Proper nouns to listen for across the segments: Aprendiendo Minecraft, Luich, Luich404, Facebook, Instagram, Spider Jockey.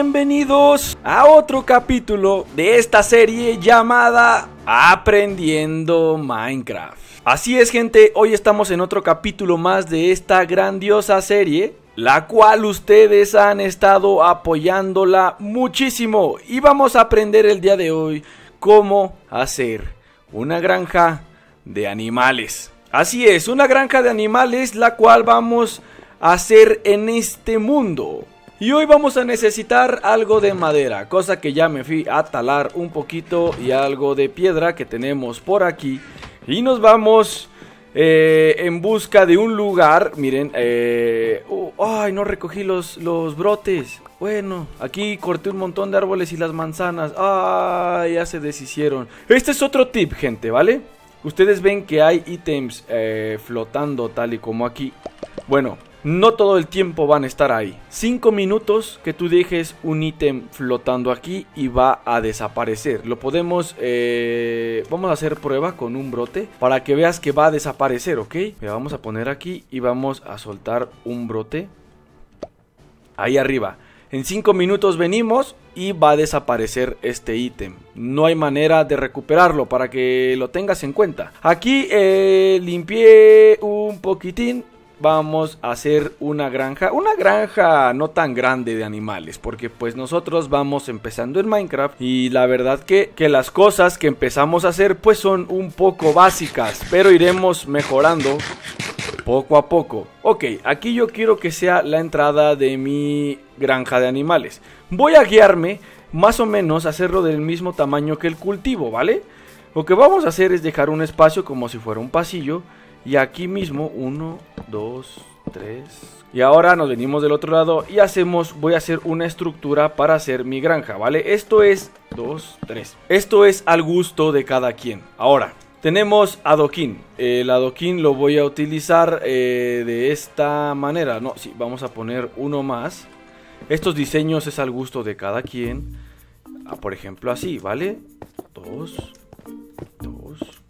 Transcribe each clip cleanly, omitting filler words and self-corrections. bienvenidos a otro capítulo de esta serie llamada Aprendiendo Minecraft. Así es, gente, hoy estamos en otro capítulo más de esta grandiosa serie, la cual ustedes han estado apoyándola muchísimo. Y vamos a aprender el día de hoy cómo hacer una granja de animales. Así es, una granja de animales la cual vamos a hacer en este mundo. Y hoy vamos a necesitar algo de madera, cosa que ya me fui a talar un poquito, y algo de piedra que tenemos por aquí. Y nos vamos en busca de un lugar. Miren, ay, no recogí los brotes. Bueno, aquí corté un montón de árboles y las manzanas, ay, ya se deshicieron. Este es otro tip, gente, ¿vale? Ustedes ven que hay ítems flotando tal y como aquí. Bueno, no todo el tiempo van a estar ahí. 5 minutos que tú dejes un ítem flotando aquí y va a desaparecer. Lo podemos... vamos a hacer prueba con un brote para que veas que va a desaparecer, ¿ok? Mira, vamos a poner aquí y vamos a soltar un brote ahí arriba. En 5 minutos venimos y va a desaparecer este ítem. No hay manera de recuperarlo, para que lo tengas en cuenta. Aquí limpié un poquitín. Vamos a hacer una granja no tan grande de animales, porque pues nosotros vamos empezando en Minecraft y la verdad que las cosas que empezamos a hacer pues son un poco básicas, pero iremos mejorando poco a poco. Ok, aquí yo quiero que sea la entrada de mi granja de animales. Voy a guiarme más o menos a hacerlo del mismo tamaño que el cultivo, ¿vale? Lo que vamos a hacer es dejar un espacio como si fuera un pasillo. Y aquí mismo, 1, 2, 3. Y ahora nos venimos del otro lado y hacemos, voy a hacer una estructura para hacer mi granja, ¿vale? Esto es 2, 3. Esto es al gusto de cada quien. Ahora, tenemos adoquín. El adoquín lo voy a utilizar de esta manera. No, sí, vamos a poner uno más. Estos diseños es al gusto de cada quien. Por ejemplo, así, ¿vale? 2, 2,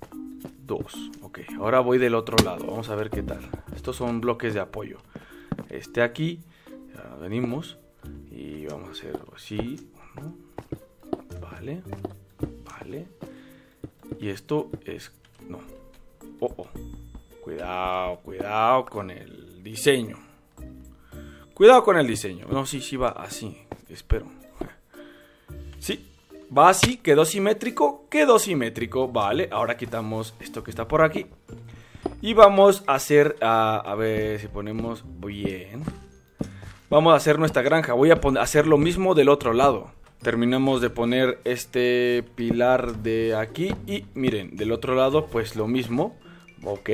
2. Ok, ahora voy del otro lado, vamos a ver qué tal. Estos son bloques de apoyo. Este aquí, ya venimos y vamos a hacer así, uno, vale, vale. Y esto es, no, cuidado, cuidado con el diseño. Cuidado con el diseño, no, sí, sí va así, espero. Sí. Va así, quedó simétrico, vale. Ahora quitamos esto que está por aquí y vamos a hacer, a ver si ponemos bien. Vamos a hacer nuestra granja, voy a hacer lo mismo del otro lado. Terminamos de poner este pilar de aquí y miren, del otro lado pues lo mismo. Ok,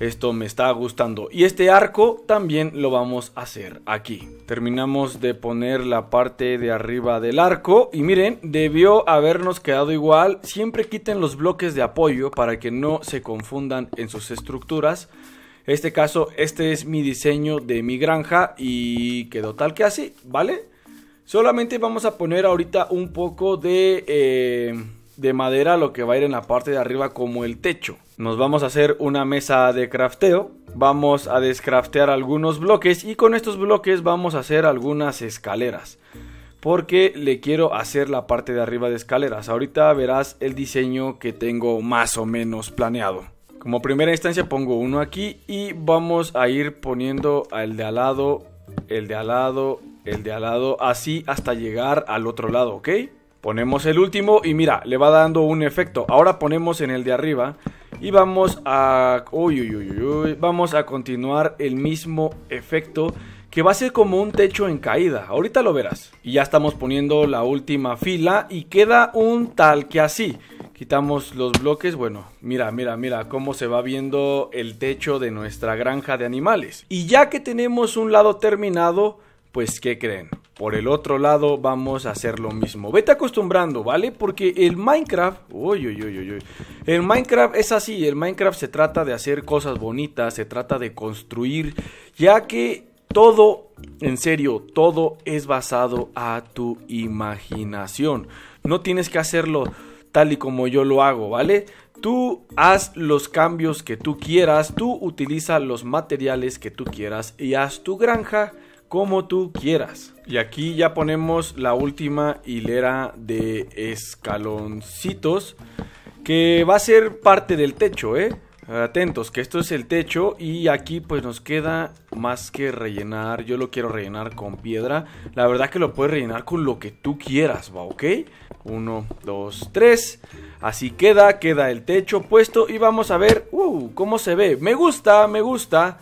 esto me está gustando. Y este arco también lo vamos a hacer aquí. Terminamos de poner la parte de arriba del arco. Y miren, debió habernos quedado igual. Siempre quiten los bloques de apoyo para que no se confundan en sus estructuras. En este caso, este es mi diseño de mi granja y quedó tal que así, ¿vale? Solamente vamos a poner ahorita un poco de madera, lo que va a ir en la parte de arriba como el techo. Nos vamos a hacer una mesa de crafteo. Vamos a descraftear algunos bloques y con estos bloques vamos a hacer algunas escaleras, porque le quiero hacer la parte de arriba de escaleras. Ahorita verás el diseño que tengo más o menos planeado. Como primera instancia pongo uno aquí y vamos a ir poniendo el de al lado, el de al lado, el de al lado, así hasta llegar al otro lado, ¿ok? Ponemos el último y mira, le va dando un efecto. Ahora ponemos en el de arriba y vamos a... Uy, uy, uy, uy. Vamos a continuar el mismo efecto, que va a ser como un techo en caída. Ahorita lo verás. Y ya estamos poniendo la última fila y queda un tal que así. Quitamos los bloques. Bueno, mira, mira, mira cómo se va viendo el techo de nuestra granja de animales. Y ya que tenemos un lado terminado, pues ¿qué creen? Por el otro lado vamos a hacer lo mismo. Vete acostumbrando, ¿vale? Porque el Minecraft... Uy, uy, uy, uy, uy. El Minecraft es así. El Minecraft se trata de hacer cosas bonitas. Se trata de construir. Ya que todo, en serio, todo es basado a tu imaginación. No tienes que hacerlo tal y como yo lo hago, ¿vale? Tú haz los cambios que tú quieras. Tú utiliza los materiales que tú quieras y haz tu granja como tú quieras. Y aquí ya ponemos la última hilera de escaloncitos, que va a ser parte del techo, ¿eh? Atentos, que esto es el techo. Y aquí pues nos queda más que rellenar. Yo lo quiero rellenar con piedra. La verdad que lo puedes rellenar con lo que tú quieras, ¿va? ¿Ok? 1, 2, 3. Así queda, queda el techo puesto. Y vamos a ver cómo se ve. Me gusta, me gusta.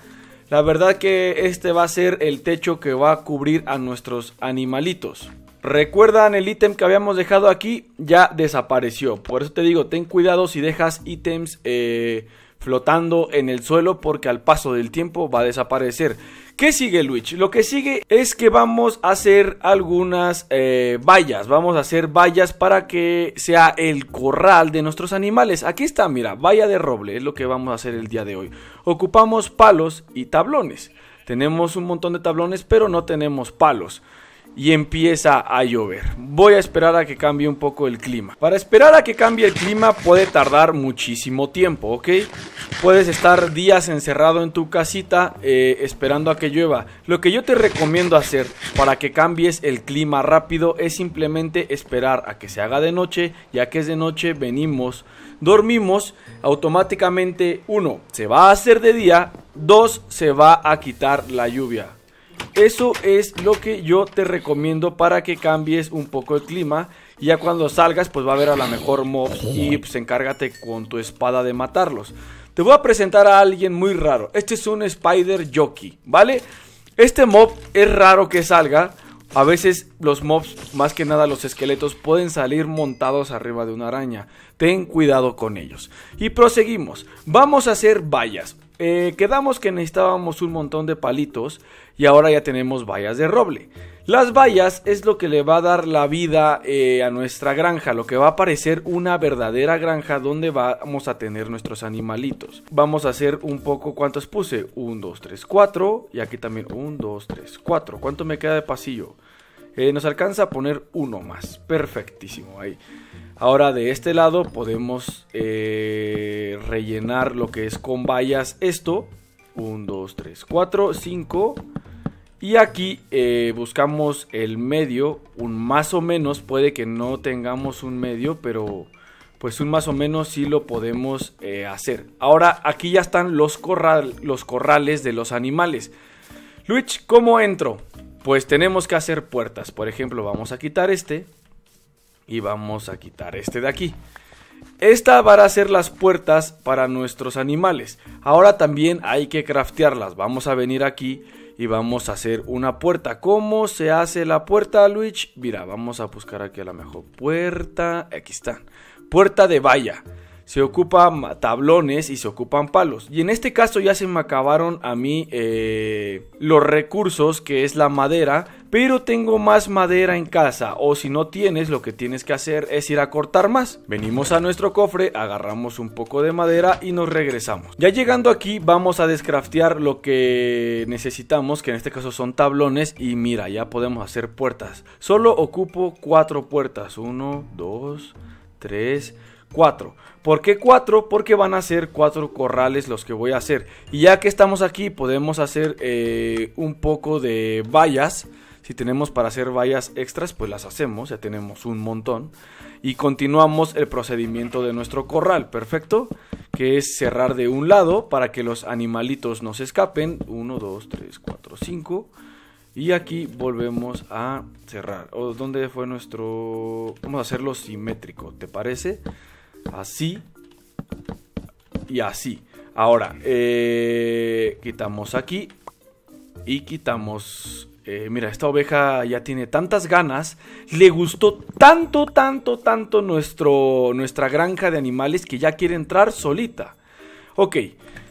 La verdad que este va a ser el techo que va a cubrir a nuestros animalitos. Recuerdan, el ítem que habíamos dejado aquí ya desapareció. Por eso te digo, ten cuidado si dejas ítems flotando en el suelo, porque al paso del tiempo va a desaparecer. ¿Qué sigue, Luich? Lo que sigue es que vamos a hacer algunas vallas. Vamos a hacer vallas para que sea el corral de nuestros animales. Aquí está, mira, valla de roble es lo que vamos a hacer el día de hoy. Ocupamos palos y tablones. Tenemos un montón de tablones, pero no tenemos palos. Y empieza a llover. Voy a esperar a que cambie un poco el clima. Para esperar a que cambie el clima puede tardar muchísimo tiempo, ¿ok? Puedes estar días encerrado en tu casita esperando a que llueva. Lo que yo te recomiendo hacer para que cambies el clima rápido es simplemente esperar a que se haga de noche. Ya que es de noche, venimos, dormimos, automáticamente 1. Se va a hacer de día, 2. Se va a quitar la lluvia. Eso es lo que yo te recomiendo para que cambies un poco el clima. Y ya cuando salgas pues va a haber a la mejor mobs y pues encárgate con tu espada de matarlos. Te voy a presentar a alguien muy raro. Este es un Spider Jockey, ¿vale? Este mob es raro que salga. A veces los mobs, más que nada los esqueletos, pueden salir montados arriba de una araña. Ten cuidado con ellos. Y proseguimos. Vamos a hacer vallas. Quedamos que necesitábamos un montón de palitos y ahora ya tenemos vallas de roble. Las vallas es lo que le va a dar la vida a nuestra granja, lo que va a parecer una verdadera granja donde vamos a tener nuestros animalitos. Vamos a hacer un poco, ¿cuántos puse? 1, 2, 3, 4 y aquí también 1, 2, 3, 4. ¿Cuánto me queda de pasillo? Nos alcanza a poner uno más, perfectísimo ahí. Ahora de este lado podemos rellenar lo que es con vallas esto. 1, 2, 3, 4, 5. Y aquí buscamos el medio, un más o menos. Puede que no tengamos un medio, pero pues un más o menos sí lo podemos hacer. Ahora aquí ya están los corrales de los animales. Luich, ¿cómo entro? Pues tenemos que hacer puertas. Por ejemplo, vamos a quitar este. Y vamos a quitar este de aquí. Esta van a ser las puertas para nuestros animales. Ahora también hay que craftearlas. Vamos a venir aquí y vamos a hacer una puerta. ¿Cómo se hace la puerta, Luich? Mira, vamos a buscar aquí a la mejor puerta. Aquí está. Puerta de valla. Se ocupan tablones y se ocupan palos. Y en este caso ya se me acabaron a mí los recursos, que es la madera. Pero tengo más madera en casa, o si no tienes, lo que tienes que hacer es ir a cortar más. Venimos a nuestro cofre, agarramos un poco de madera y nos regresamos. Ya llegando aquí vamos a descraftear lo que necesitamos, que en este caso son tablones. Y mira, ya podemos hacer puertas. Solo ocupo 4 puertas. 1, 2, 3, 4. ¿Por qué 4? Porque van a ser 4 corrales los que voy a hacer. Y ya que estamos aquí podemos hacer un poco de vallas. Si tenemos para hacer vallas extras, pues las hacemos, ya tenemos un montón. Y continuamos el procedimiento de nuestro corral, perfecto. Que es cerrar de un lado para que los animalitos no se escapen. 1, 2, 3, 4, 5. Y aquí volvemos a cerrar. ¿Dónde fue nuestro...? Vamos a hacerlo simétrico, ¿te parece? Así y así. Ahora, quitamos aquí y quitamos... mira, esta oveja ya tiene tantas ganas. Le gustó tanto, tanto, tanto nuestra granja de animales que ya quiere entrar solita. Ok,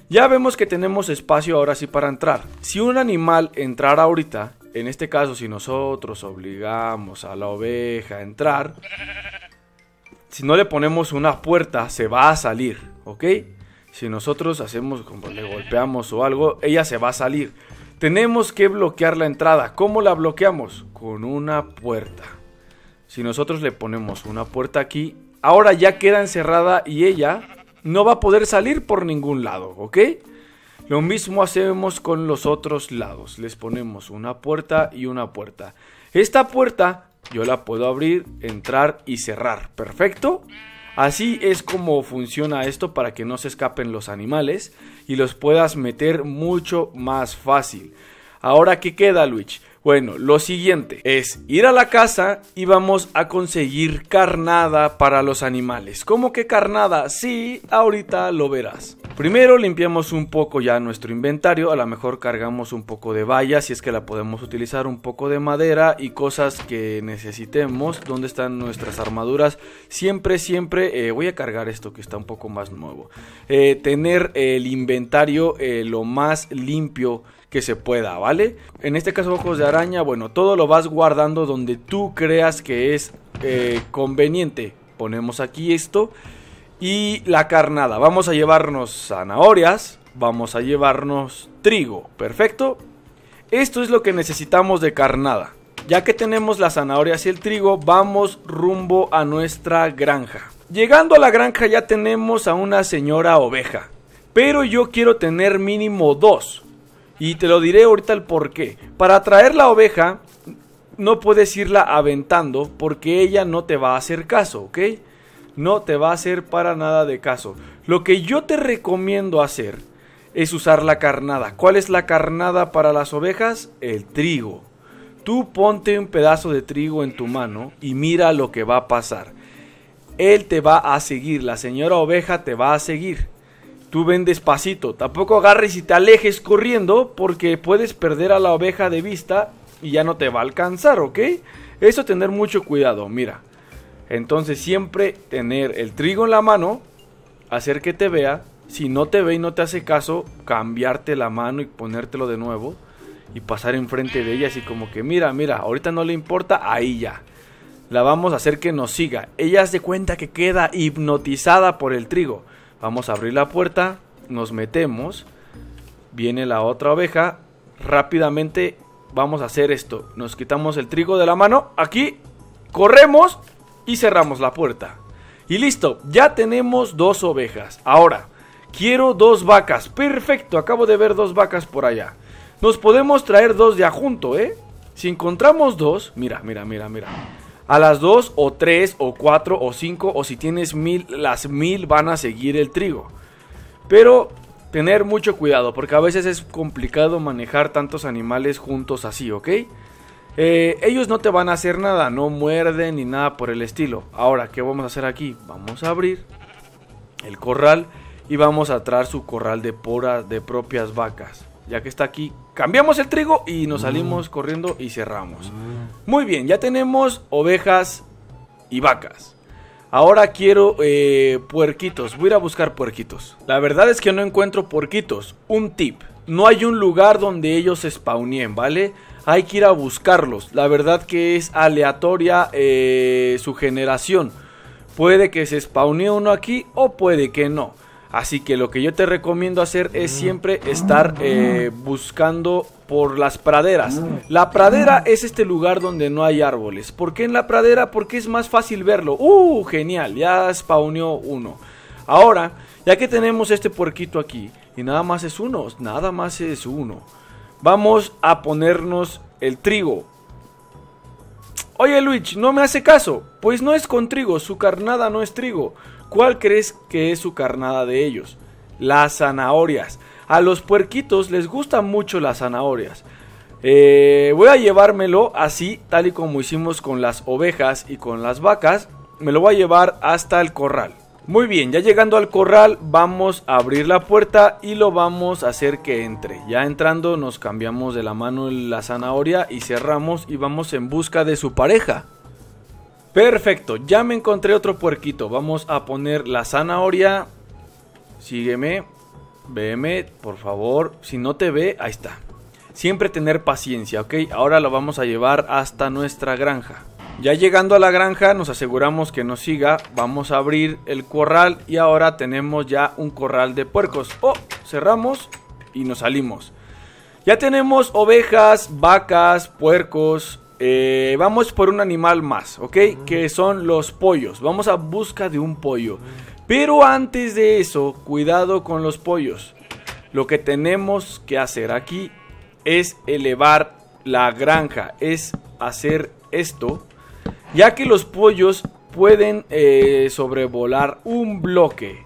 ya vemos que tenemos espacio ahora sí para entrar. Si un animal entrara ahorita, en este caso si nosotros obligamos a la oveja a entrar, si no le ponemos una puerta se va a salir, ¿ok? Si nosotros hacemos, como le golpeamos o algo, ella se va a salir. Tenemos que bloquear la entrada. ¿Cómo la bloqueamos? Con una puerta. Si nosotros le ponemos una puerta aquí, ahora ya queda encerrada y ella no va a poder salir por ningún lado, ¿ok? Lo mismo hacemos con los otros lados. Les ponemos una puerta y una puerta. Esta puerta yo la puedo abrir, entrar y cerrar. Perfecto. Así es como funciona esto para que no se escapen los animales y los puedas meter mucho más fácil. Ahora, ¿qué queda, Luich? Bueno, lo siguiente es ir a la casa y vamos a conseguir carnada para los animales. ¿Cómo que carnada? Sí, ahorita lo verás. Primero limpiamos un poco ya nuestro inventario, a lo mejor cargamos un poco de vallas si es que la podemos utilizar, un poco de madera y cosas que necesitemos. ¿Dónde están nuestras armaduras? Siempre voy a cargar esto que está un poco más nuevo. Tener el inventario lo más limpio que se pueda, ¿vale? En este caso ojos de araña, bueno, todo lo vas guardando donde tú creas que es conveniente. Ponemos aquí esto y la carnada. Vamos a llevarnos zanahorias, vamos a llevarnos trigo, perfecto. Esto es lo que necesitamos de carnada. Ya que tenemos las zanahorias y el trigo, vamos rumbo a nuestra granja. Llegando a la granja ya tenemos a una señora oveja, pero yo quiero tener mínimo dos. Y te lo diré ahorita el porqué. Para traer la oveja no puedes irla aventando porque ella no te va a hacer caso, ¿ok? No te va a hacer para nada de caso. Lo que yo te recomiendo hacer es usar la carnada. ¿Cuál es la carnada para las ovejas? El trigo. Tú ponte un pedazo de trigo en tu mano y mira lo que va a pasar. Él te va a seguir, la señora oveja te va a seguir. Tú ven despacito, tampoco agarres y te alejes corriendo porque puedes perder a la oveja de vista y ya no te va a alcanzar, ¿ok? Eso, tener mucho cuidado, mira. Entonces siempre tener el trigo en la mano, hacer que te vea. Si no te ve y no te hace caso, cambiarte la mano y ponértelo de nuevo y pasar enfrente de ella así como que mira, mira, ahorita no le importa, ahí ya. La vamos a hacer que nos siga. Ella se cuenta que queda hipnotizada por el trigo. Vamos a abrir la puerta, nos metemos, viene la otra oveja, rápidamente vamos a hacer esto, nos quitamos el trigo de la mano, aquí, corremos y cerramos la puerta. Y listo, ya tenemos dos ovejas. Ahora, quiero dos vacas, perfecto, acabo de ver dos vacas por allá. Nos podemos traer dos de ajunto, ¿eh? Si encontramos dos, mira, mira, mira, mira. A las 2 o 3 o 4 o 5 o si tienes 1000, las 1000 van a seguir el trigo. Pero tener mucho cuidado porque a veces es complicado manejar tantos animales juntos así, ¿ok? Ellos no te van a hacer nada, no muerden ni nada por el estilo. Ahora, ¿qué vamos a hacer aquí? Vamos a abrir el corral y vamos a traer su corral de propias vacas. Ya que está aquí, cambiamos el trigo y nos salimos corriendo y cerramos. Muy bien, ya tenemos ovejas y vacas. Ahora quiero puerquitos, voy a ir a buscar puerquitos. La verdad es que no encuentro puerquitos. Un tip, no hay un lugar donde ellos se spawneen, ¿vale? Hay que ir a buscarlos, la verdad que es aleatoria su generación. Puede que se spawnee uno aquí o puede que no. Así que lo que yo te recomiendo hacer es siempre estar buscando por las praderas. La pradera es este lugar donde no hay árboles. ¿Por qué en la pradera? Porque es más fácil verlo. Genial, ya spawneó uno. Ahora, ya que tenemos este puerquito aquí, y nada más es uno, vamos a ponernos el trigo. Oye, Luich, no me hace caso. Pues no es con trigo, su carnada no es trigo. ¿Cuál crees que es su carnada de ellos? Las zanahorias. A los puerquitos les gustan mucho las zanahorias. Voy a llevármelo así, tal y como hicimos con las ovejas y con las vacas. Me lo voy a llevar hasta el corral. Muy bien, ya llegando al corral vamos a abrir la puerta y lo vamos a hacer que entre. Ya entrando nos cambiamos de la mano la zanahoria y cerramos y vamos en busca de su pareja. Perfecto, ya me encontré otro puerquito. Vamos a poner la zanahoria. Sígueme, veme, por favor. Si no te ve, ahí está. Siempre tener paciencia, ¿ok? Ahora lo vamos a llevar hasta nuestra granja. Ya llegando a la granja nos aseguramos que nos siga. Vamos a abrir el corral y ahora tenemos ya un corral de puercos. Cerramos y nos salimos. Ya tenemos ovejas, vacas, puercos. Vamos por un animal más, ¿ok? Que son los pollos. Vamos a busca de un pollo. Pero antes de eso, cuidado con los pollos. Lo que tenemos que hacer aquí es elevar la granja, es hacer esto, ya que los pollos pueden sobrevolar un bloque.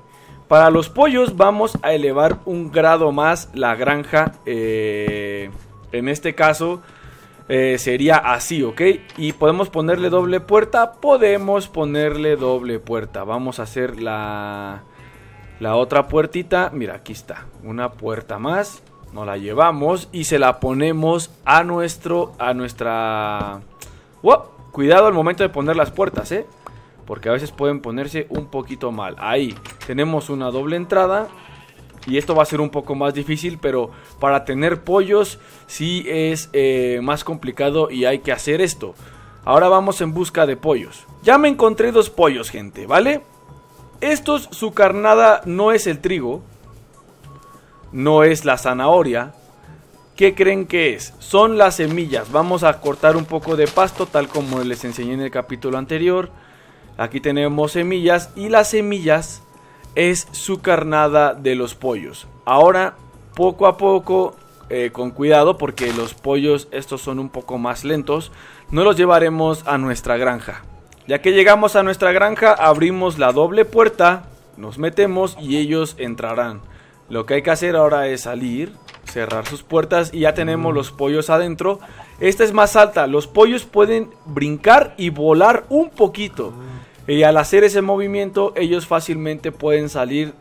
Para los pollos vamos a elevar un grado más la granja, en este caso sería así, ¿ok? Y podemos ponerle doble puerta, vamos a hacer la otra puertita, mira, aquí está, una puerta más, nos la llevamos y se la ponemos a nuestra... ¡Wow! Cuidado al momento de poner las puertas, ¿eh? Porque a veces pueden ponerse un poquito mal. Ahí, tenemos una doble entrada. Y esto va a ser un poco más difícil, pero para tener pollos sí es más complicado y hay que hacer esto. Ahora vamos en busca de pollos. Ya me encontré dos pollos, gente, ¿vale? Estos, su carnada no es el trigo, no es la zanahoria. ¿Qué creen que es? Son las semillas. Vamos a cortar un poco de pasto, tal como les enseñé en el capítulo anterior. Aquí tenemos semillas y las semillas es su carnada de los pollos. Ahora, poco a poco, con cuidado, porque los pollos estos son un poco más lentos, no los llevaremos a nuestra granja. Ya que llegamos a nuestra granja, abrimos la doble puerta, nos metemos y ellos entrarán. Lo que hay que hacer ahora es salir, cerrar sus puertas y ya tenemos los pollos adentro. Esta es más alta, los pollos pueden brincar y volar un poquito. Y al hacer ese movimiento ellos fácilmente pueden salir,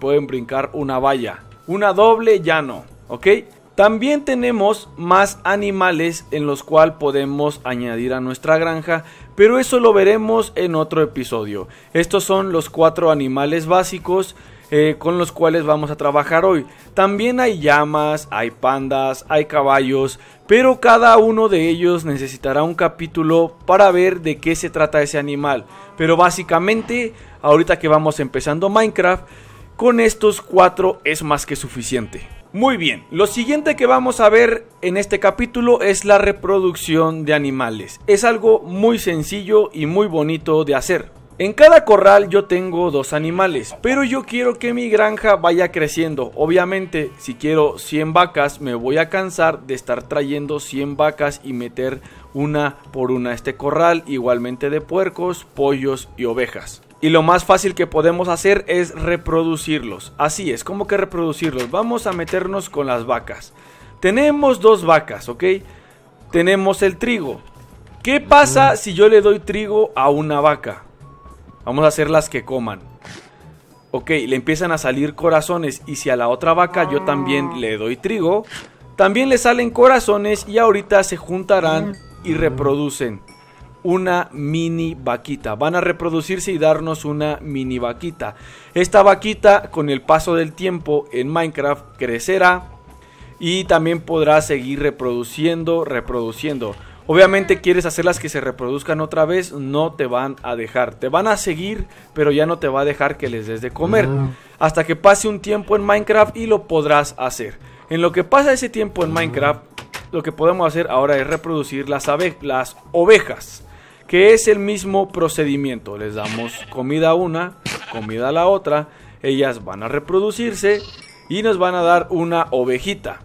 pueden brincar una valla. Una doble ya no, ¿ok? También tenemos más animales en los cuales podemos añadir a nuestra granja, pero eso lo veremos en otro episodio. Estos son los 4 animales básicos con los cuales vamos a trabajar hoy. También hay llamas, hay pandas, hay caballos, pero cada uno de ellos necesitará un capítulo para ver de qué se trata ese animal. Pero básicamente, ahorita que vamos empezando Minecraft, con estos 4 es más que suficiente. Muy bien, lo siguiente que vamos a ver en este capítulo es la reproducción de animales. Es algo muy sencillo y muy bonito de hacer. En cada corral yo tengo 2 animales, pero yo quiero que mi granja vaya creciendo. Obviamente, si quiero 100 vacas, me voy a cansar de estar trayendo 100 vacas y meter una por una a este corral, igualmente de puercos, pollos y ovejas. Y lo más fácil que podemos hacer es reproducirlos. Así es, ¿cómo que reproducirlos? Vamos a meternos con las vacas. Tenemos 2 vacas, ¿ok? Tenemos el trigo. ¿Qué pasa si yo le doy trigo a una vaca? Vamos a hacerlas que coman. Ok, le empiezan a salir corazones. Y si a la otra vaca yo también le doy trigo, también le salen corazones. Y ahorita se juntarán y reproducen una mini vaquita. Van a reproducirse y darnos una mini vaquita. Esta vaquita con el paso del tiempo en Minecraft crecerá. Y también podrá seguir reproduciendo. Obviamente quieres hacerlas que se reproduzcan otra vez, no te van a dejar. Te van a seguir, pero ya no te va a dejar que les des de comer. Hasta que pase un tiempo en Minecraft y lo podrás hacer. En lo que pasa ese tiempo en Minecraft, lo que podemos hacer ahora es reproducir las ovejas. Que es el mismo procedimiento. Les damos comida a una, comida a la otra. Ellas van a reproducirse y nos van a dar una ovejita.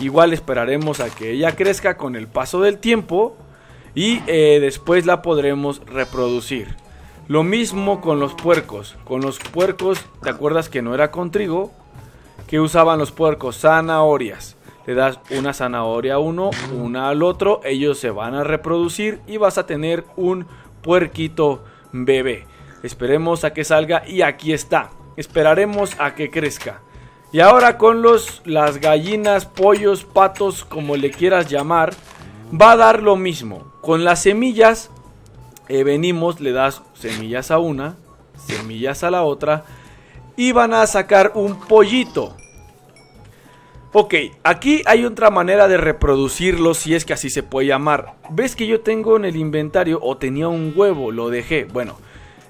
Igual esperaremos a que ella crezca con el paso del tiempo y después la podremos reproducir. Lo mismo con los puercos. Con los puercos, ¿te acuerdas que no era con trigo? ¿Qué usaban los puercos? Zanahorias. Le das una zanahoria a uno, una al otro. Ellos se van a reproducir y vas a tener un puerquito bebé. Esperemos a que salga y aquí está. Esperaremos a que crezca. Y ahora con las gallinas, pollos, patos, como le quieras llamar, va a dar lo mismo. Con las semillas, venimos, le das semillas a una, semillas a la otra, y van a sacar un pollito. Ok, aquí hay otra manera de reproducirlo, si es que así se puede llamar. ¿Ves que yo tengo en el inventario, o tenía un huevo, lo dejé? Bueno,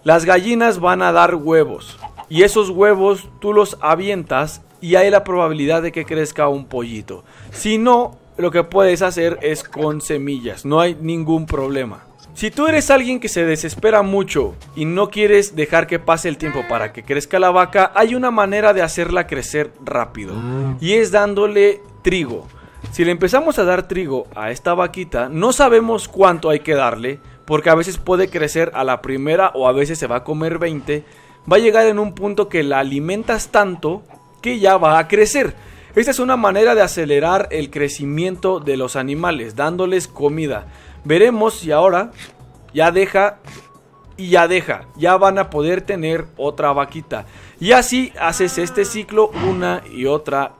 las gallinas van a dar huevos, y esos huevos tú los avientas y hay la probabilidad de que crezca un pollito. Si no, lo que puedes hacer es con semillas. No hay ningún problema. Si tú eres alguien que se desespera mucho y no quieres dejar que pase el tiempo para que crezca la vaca, hay una manera de hacerla crecer rápido y es dándole trigo. Si le empezamos a dar trigo a esta vaquita, no sabemos cuánto hay que darle, porque a veces puede crecer a la primera o a veces se va a comer 20. Va a llegar en un punto que la alimentas tanto que ya va a crecer. Esta es una manera de acelerar el crecimiento de los animales, dándoles comida. Veremos si ahora ya deja y ya deja. Ya van a poder tener otra vaquita. Y así haces este ciclo una y otra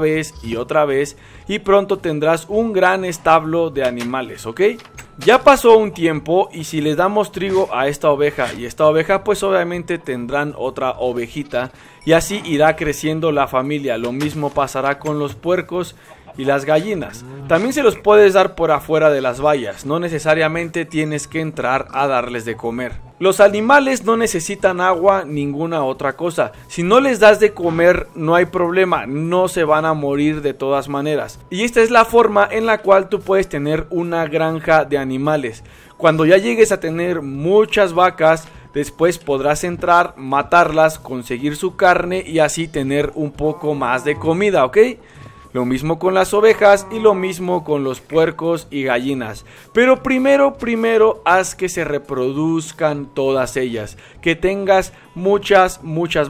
vez y otra vez. Y pronto tendrás un gran establo de animales, ¿ok? Ya pasó un tiempo y si les damos trigo a esta oveja y esta oveja, pues obviamente tendrán otra ovejita. Y así irá creciendo la familia. Lo mismo pasará con los puercos y las gallinas. También se los puedes dar por afuera de las vallas, no necesariamente tienes que entrar a darles de comer. Los animales no necesitan agua, ninguna otra cosa. Si no les das de comer no hay problema, no se van a morir de todas maneras. Y esta es la forma en la cual tú puedes tener una granja de animales. Cuando ya llegues a tener muchas vacas, después podrás entrar, matarlas, conseguir su carne y así tener un poco más de comida, ¿ok? Lo mismo con las ovejas y lo mismo con los puercos y gallinas. Pero primero haz que se reproduzcan todas ellas. Que tengas muchas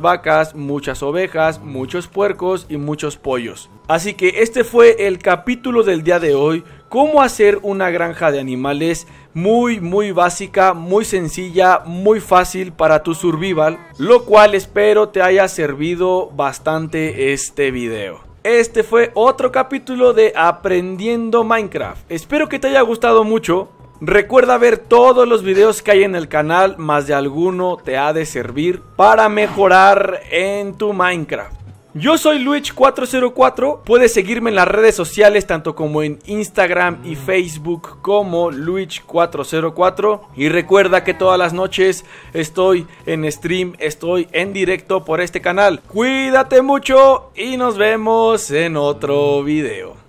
vacas, muchas ovejas, muchos puercos y muchos pollos. Así que este fue el capítulo del día de hoy. Cómo hacer una granja de animales muy básica, muy sencilla, muy fácil para tu survival. Lo cual espero te haya servido bastante este video. Este fue otro capítulo de Aprendiendo Minecraft. Espero que te haya gustado mucho. Recuerda ver todos los videos que hay en el canal, más de alguno te ha de servir para mejorar en tu Minecraft. Yo soy Luich404, puedes seguirme en las redes sociales tanto como en Instagram y Facebook como Luich404. Y recuerda que todas las noches estoy en stream, estoy en directo por este canal. Cuídate mucho y nos vemos en otro video.